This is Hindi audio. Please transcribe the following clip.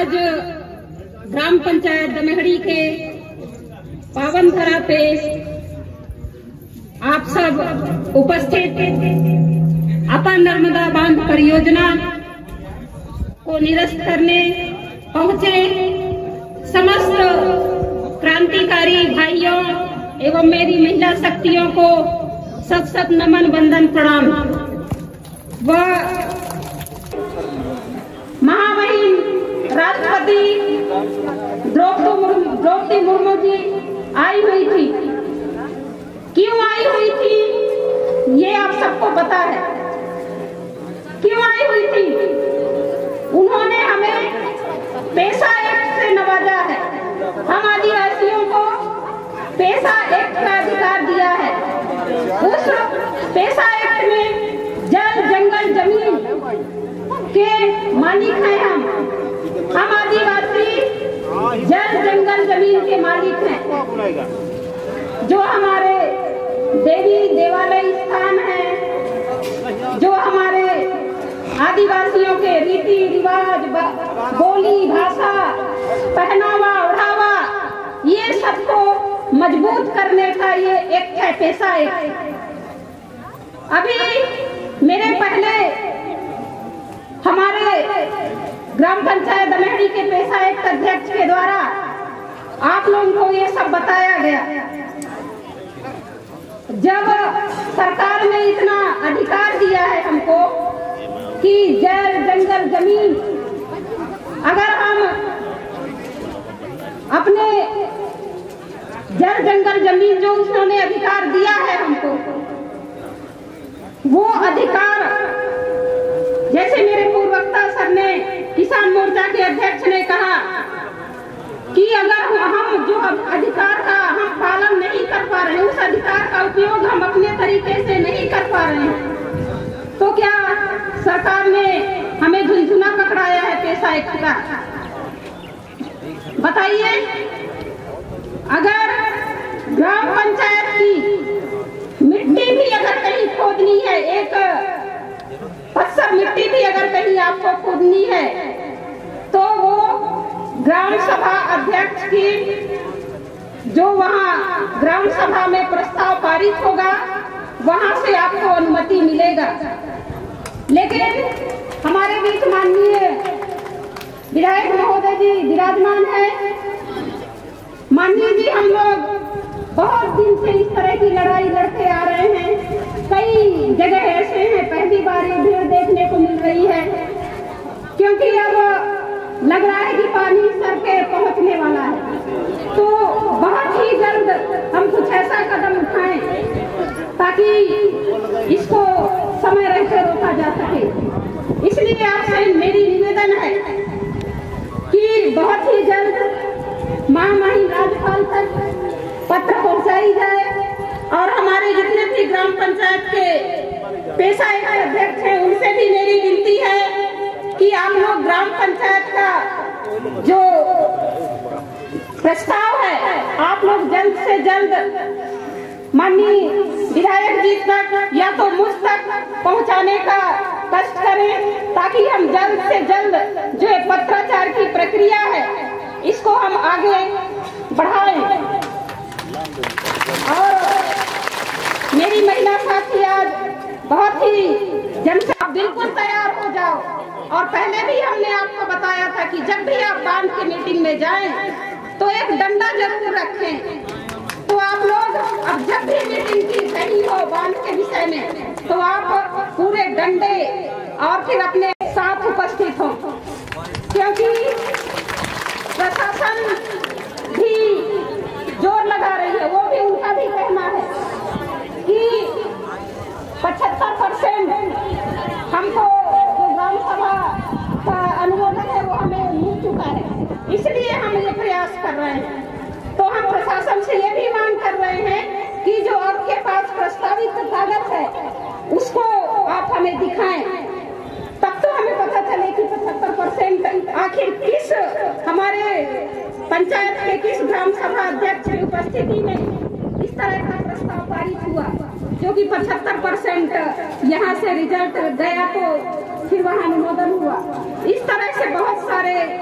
आज ग्राम पंचायत दमेहड़ी के पावन धरा पे आप सब उपस्थित अपर नर्मदा बांध परियोजना को निरस्त करने पहुंचे समस्त क्रांतिकारी भाइयों एवं मेरी महिला शक्तियों को सत सत नमन वंदन प्रणाम। व महामहिम राष्ट्रपति द्रौपदी मुर्मू जी आई हुई थी, क्यों आई हुई थी ये आप सबको पता है। क्यों आई हुई थी? उन्होंने हमें पेशा एक्ट से नवाजा है, हम आदिवासियों को पेशा एक्ट का अधिकार दिया है। उस पेशा एक्ट में जल जंगल जमीन के मालिक हैं हम आदिवासी जल जंगल जमीन के मालिक हैं। जो हमारे देवी देवालय स्थान हैं, जो हमारे आदिवासियों के रीति रिवाज बोली भाषा पहनावा ओढ़ावा ये सबको मजबूत करने का ये एक है पेशा एक्ट। अभी मेरे पहले हमारे ग्राम पंचायत दमेहड़ी के पेशा एक्ट अध्यक्ष के द्वारा आप लोगों को ये सब बताया गया। जब सरकार ने इतना अधिकार दिया है हमको कि जल जंगल जमीन अगर हम अपने जल जंगल जमीन जो उन्होंने अधिकार दिया है हमको वो अधिकार, जैसे मेरे पूर्ववक्ता सर ने किसान मोर्चा के अध्यक्ष ने कहा कि अगर हम जो अधिकार का हम पालन नहीं कर पा रहे, उस अधिकार का उपयोग हम अपने तरीके से नहीं कर पा रहे हैं, तो क्या सरकार ने हमें झुनझुना पकड़ाया है पेशा एक्ट का? बताइए, अगर ग्राम पंचायत की मिट्टी भी अगर कहीं खोदनी है, एक पत्थर मिट्टी भी अगर कहीं आपको खोदनी है, तो वो ग्राम सभा अध्यक्ष की जो वहाँ ग्राम सभा में प्रस्ताव पारित होगा वहाँ से आपको अनुमति मिलेगा। लेकिन हमारे बीच माननीय विधायक महोदय जी विराजमान है। माननीय जी, हम लोग बहुत दिन से इस तरह की लड़ाई लड़ते आ रहे हैं। कई जगह ऐसे हैं, पहली बार ये भीड़ देखने को मिल रही है, क्योंकि अब लग रहा है कि पानी सर के पहुंचने वाला है। तो बहुत ही जल्द हम कुछ ऐसा कदम उठाएं ताकि इसको समय रहते रोका जा सके। इसलिए आपसे मेरी निवेदन है कि बहुत ही जल्द महामहिम राज्यपाल तक पत्र पहुंचाई जाए और हमारे जितने भी ग्राम पंचायत के पेशा एक्ट अध्यक्ष हैं उनसे भी मेरी विनती है कि आप लोग ग्राम पंचायत का जो प्रस्ताव है आप लोग जल्द से जल्द माननीय विधायक जी तक या तो मुझ तक पहुंचाने का कष्ट करें, ताकि हम जल्द से जल्द जो पत्राचार की प्रक्रिया है इसको हम आगे बढ़ाएं। और मेरी महिला साथी आज बहुत ही जनता बिल्कुल तैयार हो जाओ। और पहले भी हमने आपको बताया था कि जब भी आप बांध की मीटिंग में जाएं तो एक डंडा जरूर रखें। तो आप लोग अब जब भी मीटिंग की रही हो बांध के विषय में तो आप पूरे डंडे और फिर अपने साथ उपस्थित हो, क्योंकि प्रशासन भी जोर लगा रही है। वो भी उनका भी कहना है कि 75% हमको जो ग्राम सभा का अनुमोदन है वो हमें मिल चुका है, इसलिए हम ये प्रयास कर रहे हैं। तो हम प्रशासन से ये भी मांग कर रहे हैं कि जो आपके पास प्रस्तावित कागज है उसको आप हमें दिखाएं, तब तो हमें पता चले कि 75% आखिर किस हमारे पंचायत के किस ग्राम सभा अध्यक्ष की उपस्थिति में इस तरह का प्रस्ताव पारित हुआ, जो कि 75% यहाँ से रिजल्ट गया तो फिर वहाँ अनुमोदन हुआ। इस तरह से बहुत सारे